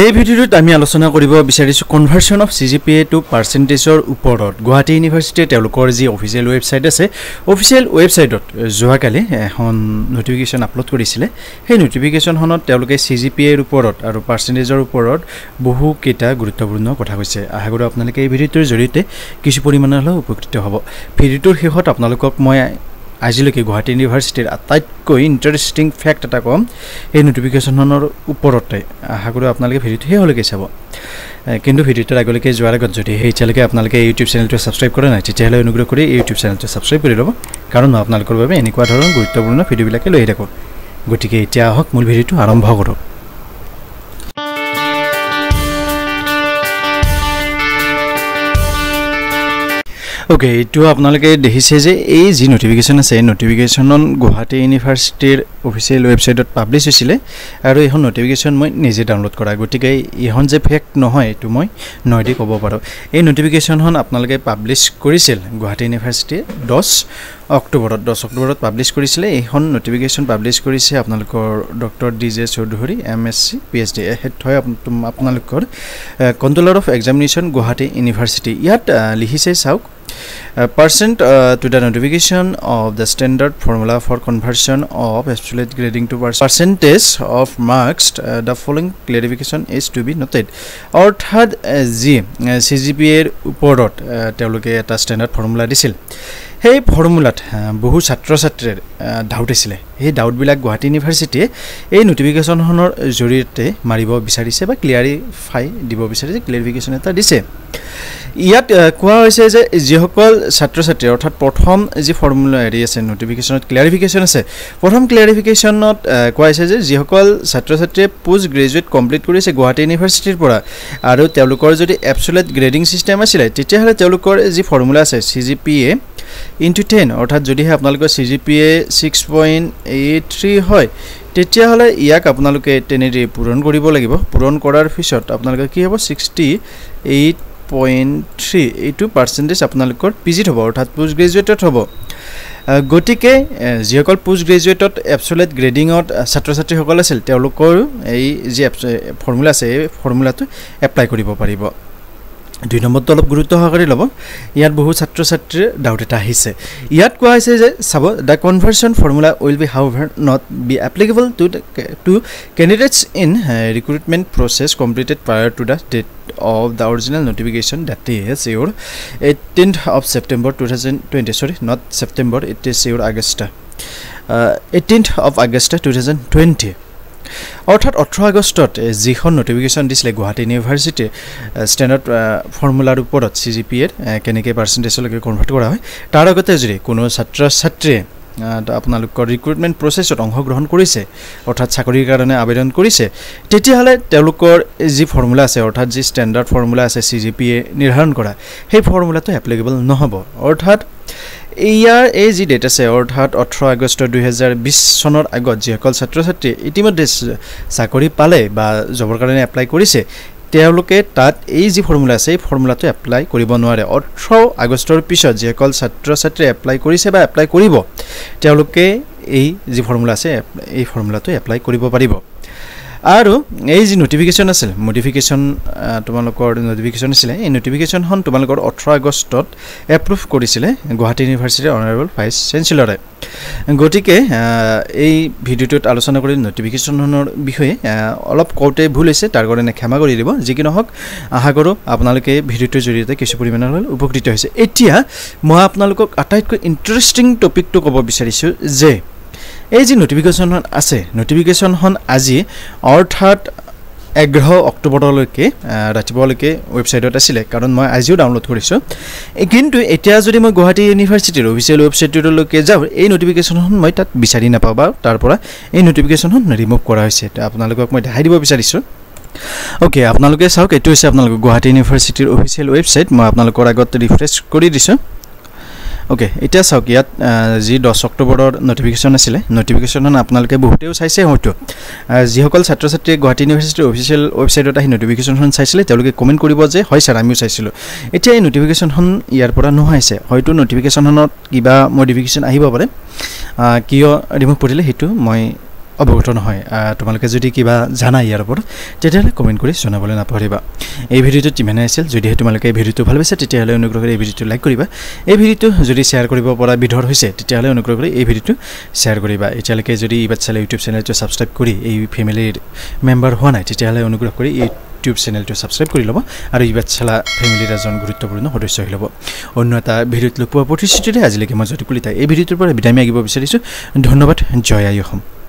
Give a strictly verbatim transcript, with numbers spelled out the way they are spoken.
এই ভিডিওত আমি আলোচনা কৰিব বিচাৰিছো conversion of C G P A to percentageৰ ওপৰত গুৱাহাটী ইউনিভাৰ্চিটি তেওঁলোকৰ যি অফিচিয়েল ৱেবছাইট আছে অফিচিয়েল ৱেবছাইটত যোৱাকালি এখন নোটিফিকেশন আপলোড কৰিছিলে সেই নোটিফিকেশনখনত তেওঁলোকে C G P A ৰ ওপৰত আৰু percentageৰ ওপৰত বহু কেটা গুৰুত্বপূৰ্ণ কথা কৈছে আশা কৰোঁ আপোনালোকে এই ভিডিওৰ জৰিয়তে কিছু পৰিমাণে হলেও উপকৃত হ'ব ভিডিওৰ শেষত আপোনালোকক মই আজিলৈকে গুৱাহাটী ইউনিভাৰ্চিটিৰ আটাইতকৈ ইন্টাৰেষ্টিং ফ্যাক্ট এটা কম এই নোটিফিকেশনৰ ওপৰতে আশা কৰোঁ আপোনালোকে ভিডিওটো হেলৈকে চাব কিন্তু ভিডিওটো আগলৈকে যোৱাৰ আগত যদি এই চেনেলকে আপোনালোকে YouTube চেনেলটো সাবস্ক্ৰাইব কৰা নাই তেতিয়াহ'লে অনুগ্ৰহ কৰি YouTube চেনেলটো সাবস্ক্ৰাইব কৰি ল'ব কাৰণ মই আপোনালোকৰ বাবে এনেকুৱা ধৰণৰ গুৰুত্বপূৰ্ণ ভিডিওবিলাক লৈ ৰাখো গতিকে এতিয়া হওক মূল ভিডিওটো আৰম্ভ কৰোঁ Okay, to আপনালকে দেখিছে যে এই জি নোটিফিকেশন আছে নোটিফিকেশন গুৱাহাটী ইউনিভাৰ্চিটিৰ অফিচিয়েল ৱেবছাইটত পাবলিছ হৈছিলে আৰু এইখন নোটিফিকেশন মই নিজে ডাউনলোড কৰা গতিকে এইখন যে ফেক নহয় এটো মই নয়দি ক'ব পাৰো এই নোটিফিকেশনখন আপোনালকে পাবলিছ কৰিছিল গুৱাহাটী ইউনিভাৰ্চিটি দহ অক্টোবৰত দহ অক্টোবৰত পাবলিছ কৰিছিল এইখন নোটিফিকেশন পাবলিছ কৰিছে আপোনালোকৰ doctor DJ Choudhury MSc PhD head হয় আপোনালোকৰ controller of examination Guwahati university ইয়াত লিখিছে চাওক Uh, percent uh, to the notification of the standard formula for conversion of absolute grading to percentage of marks uh, the following clarification is to be noted orthat ji uh, C G P A er uporot uh, teloke eta standard formula disil Hey formulat বহু ছাত্র ছাত্রের doubt আছিল এই doubt বিলাক Guwahati university এই notification হনৰ জৰিয়তে মাৰিব বিচাৰিছে বা ক্লিয়াৰিফাই দিব বিচাৰিছে ক্লিয়াৰিফিকেশন এটা দিছে ইয়াত কোৱা হৈছে যে যিসকল ছাত্ৰ ছাত্ৰী অৰ্থাৎ প্ৰথম যি ফৰ্মুলা এৰি আছে নোটিফিকেশনত ক্লিয়াৰিফিকেশন আছে প্ৰথম ক্লিয়াৰিফিকেশনত কোৱা হৈছে যে যিসকল ছাত্ৰ ছাত্ৰী পোষ্ট গ্ৰেজুৱেট কমপ্লিট কৰিছে গুৱাহাটী ইউনিভাৰ্চিটিৰ পৰা আৰু তেওঁলোকৰ যদি এবছ'লিউট গ্ৰেডিং সিস্টেম আছিল তেতিয়াহলে তেওঁলোকৰ যি ফৰ্মুলা আছে C G P A into ten অৰ্থাৎ যদি আপোনালোকৰ C G P A six point eight three হয় তেতিয়া হলে ইয়াক আপোনালোকে ten এ পূৰণ কৰিব লাগিব পূৰণ কৰাৰ পিছত আপোনালোকৰ কি হ'ব sixty-eight point three এইটো পাৰ্সেন্টেজ আপোনালোকৰ পিজিত হ'ব অৰ্থাৎ পোষ্ট গ্ৰেজুৱেটত হ'ব গটিকে যিসকল পোষ্ট গ্ৰেজুৱেটত এবছ'লিউট গ্ৰেডিংত ছাত্ৰ ছাত্ৰীসকল আছিল তেওঁলোকৰ এই যি ফৰ্মুলা আছে এই ফৰ্মুলাটো এপ্লাই কৰিব পাৰিব দুই নম্বৰত অলপ গুৰুত্ব সহকাৰে লব ইয়াত বহু ছাত্ৰ ছাত্ৰীৰ ডাউট এটা আহিছে ইয়াত কোৱা হৈছে যে sub the conversion formula will be however not be applicable to to candidates in recruitment process completed prior to the date of the original notification that is your eighteenth of September two thousand twenty sorry not September it is your August uh, eighteenth of August two thousand twenty অর্থাৎ eighteen আগষ্টত যিখন notification দিছিলে Guwahati university standard ফৰ্মুলাৰ ওপৰত C G P A এৰ কেনেকে percentage লকে convert কৰা হয় তাৰ আগতে যদি কোনো ছাত্ৰ ছাত্ৰী আপোনালোকৰ ৰিক্ৰুটমেণ্ট প্ৰচেছত অংশগ্ৰহণ কৰিছে অৰ্থাৎ চাকৰিৰ কাৰণে আবেদন কৰিছে তেতিয়াহলে তেওঁলোকৰ যি ফৰ্মুলা আছে অৰ্থাৎ যি স্ট্যান্ডাৰ্ড ফৰ্মুলা আছে C G P A নিৰ্ধাৰণ কৰা সেই ফৰ্মুলাটো এপ্লিকেবল নহব অৰ্থাৎ ইয়াৰ এই যি ডেট আছে অৰ্থাৎ eighteen আগষ্ট দুই হাজাৰ বিশ চনৰ আগত যিসকল ছাত্ৰ ছাত্ৰী ইতিমধ্যে চাকৰি পালে বা জবৰ কাৰণে এপ্লাই কৰিছে তেওঁলোকে তাত এই যি ফৰ্মুলা আছে এই ফৰ্মুলাটো এপ্লাই কৰিব নোৱাৰে eighteen আগষ্টৰ পিছত যিসকল ছাত্ৰ ছাত্ৰী এপ্লাই কৰিছে বা এপ্লাই কৰিব তেওঁলোকে এই যি ফৰ্মুলা আছে এই ফৰ্মুলাটো এপ্লাই কৰিব পাৰিব আৰু এই যে নোটিফিকেশন আছিল মডিফিকেশন তোমালোকৰ নোটিফিকেশন আছিল এই নোটিফিকেশনখন তোমালোকৰ eighteen আগষ্টত এপ্ৰুভ কৰিছিল গুৱাহাটী ইউনিভাৰ্চিটি অনাৰেবল ভাইস চেঞ্চেলৰে গটিকে এই ভিডিওটোত আলোচনা কৰি নোটিফিকেশননৰ বিষয়ে অলপ কওঁতে ভুল হৈছে তাৰ কাৰণে ক্ষমা কৰি দিব যিকি নহওক আশা কৰোঁ আপোনালোকে ভিডিওটো জৰিয়তে কিছু পৰিমাণৰ উপকৃত হৈছে এতিয়া মই আপোনালোকক আটাইতকৈ ইন্টাৰেষ্টিং টপিকটো ক'ব বিচাৰিছো যে এই যে নোটিফিকেশন আছে নোটিফিকেশন হন আজি অৰ্থাৎ এঘাৰ অক্টোবৰলৈকে ৰাতিপুৱালৈকে ৱেবছাইটত আছিল কাৰণ মই আজিও ডাউনলোড কৰিছো কিন্তু এতিয়া যদি মই গুৱাহাটী ইউনিভাৰ্চিটিৰ অফিচিয়েল ৱেবছাইটলৈকে যাওঁ এই নোটিফিকেশন হন মই তাত বিচাৰি নাপাওঁ বা তাৰ পৰা এই নোটিফিকেশন হন ৰিমুভ কৰা হৈছে আপোনালোকক মই দেখাই দিব বিচাৰিছো ওকে আপোনালোকে চাওক এটো হৈছে আপোনালোকৰ গুৱাহাটী ইউনিভাৰ্চিটিৰ অফিচিয়েল ৱেবছাইট মই আপোনালোকৰ আগত ৰিফ্ৰেছ কৰি দিছো ओके এতিয়া চাওক ইয়াত যি দহ অক্টোবৰৰ নোটিফিকেশন আছিল নোটিফিকেশনখন আপোনালোকে বহুতেও চাইছে হয়তো যিসকল ছাত্ৰ ছাত্ৰী গুৱাহাটী ইউনিভাৰ্চিটিৰ অফিচিয়েল ৱেবছাইটত আহি নোটিফিকেশনখন চাইছিলে তেওঁলোকে কমেন্ট কৰিব যে হয় স্যাৰ আমিও চাইছিলো এতিয়া এই নোটিফিকেশনখন ইয়াৰ পৰা নহৈছে হয়তো নোটিফিকেশনখনত কিবা মডিফিকেশন আহিব পাৰে কিয় ৰিমুভ কৰিলে হেতু মই অবগত নহয় তোমালোকে যদি কিবা জানা ইয়াৰ ওপৰত তেতিয়ালে কমেন্ট কৰি জনাবলৈ নাপাহৰিবা এই ভিডিওটো কিমানে আছিল যদি তোমালোকে এই ভিডিওটো ভাল পাইছে তেতিয়ালে অনুগ্ৰহ কৰি এই ভিডিওটো লাইক কৰিবা এই ভিডিওটো যদি শেয়াৰ কৰিব পৰা বিধৰ হৈছে তেতিয়ালে অনুগ্ৰহ কৰি এই ভিডিওটো শেয়াৰ কৰিবা এতিয়ালৈকে যদি এই বাচ্চালে ইউটিউব চেনেলটো সাবস্ক্ৰাইব কৰি এই ফ্যামিলিৰ মেম্বাৰ হোৱা নাই তেতিয়ালে অনুগ্ৰহ কৰি এই YouTube channel to subscribe kori lobo aru ibat chala family ra jon guruttopurno hodosyo hoilobo onno eta video lokwa opportunity ajile ke majoti kulita ei video tor pore bidai me agibo bisarisu dhonnobad joy ayom